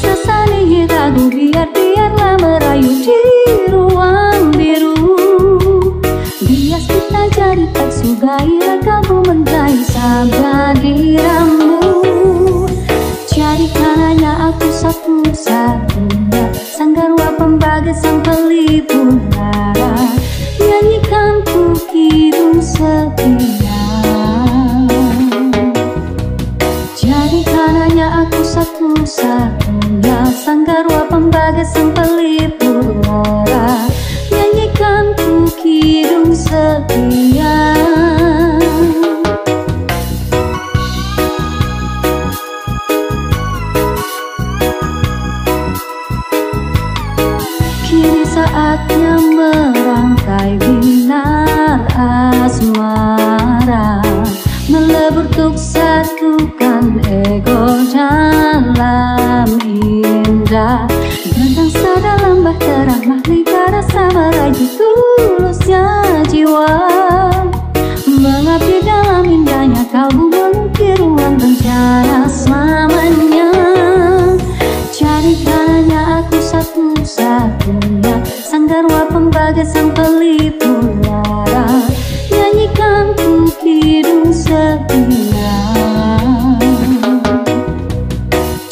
sesali ragu, biarlah merayu di ruang biru. Bias kita jadi tak sugai, kamu mentai sabar diramu. Cari karena aku satu-satunya, sang garwa pembaga, sang pelipur lara. Nyanyikan ku hidup setia. Jadi karena aku satu-satunya, sang garwa pembaga, sang pelipur lara. Nyanyikan ku hidup setia. Kini saatnya merangkai binar asmara, melebur untuk satukan ego dalam indah. Berdansa dalam bahtera mahligai rasa merayu tulusnya jiwa. Mengabdi dalam indahnya kalbu mengukir ruang rencana selamanya. Jadi karena aku satu-satunya, sang garwa pembaga, sang pelipur lara. Nyanyikan ku hidup setia.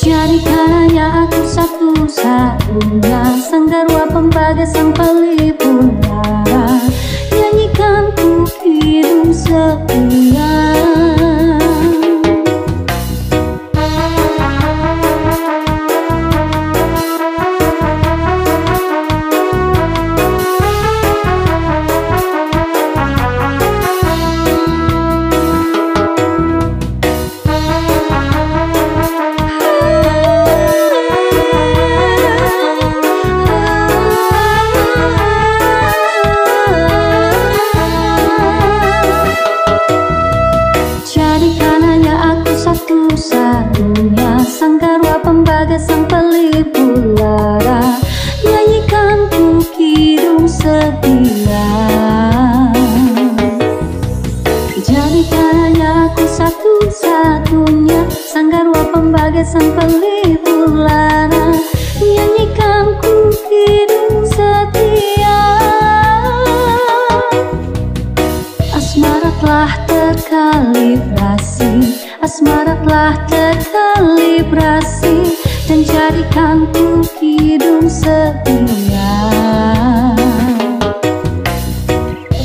Jadi karena aku satu-satunya, sang garwa pembaga, sang pelipur lara. Nyanyikan ku hidup setia. Satunya, sang garwa pembaga, sang pelipur lara. Nyanyikan ku hidup setia. Jadi karena aku satu-satunya, sang garwa pembaga, sang pelipur lara. Nyanyikan ku hidup setia. Asmara telah terkalibrasi, asmara telah terkalibrasi, dan jadikan ku hidup setia.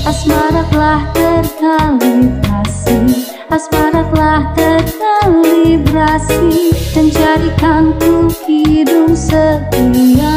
Asmara telah terkalibrasi, asmara telah terkalibrasi, dan jadikan ku hidup setia.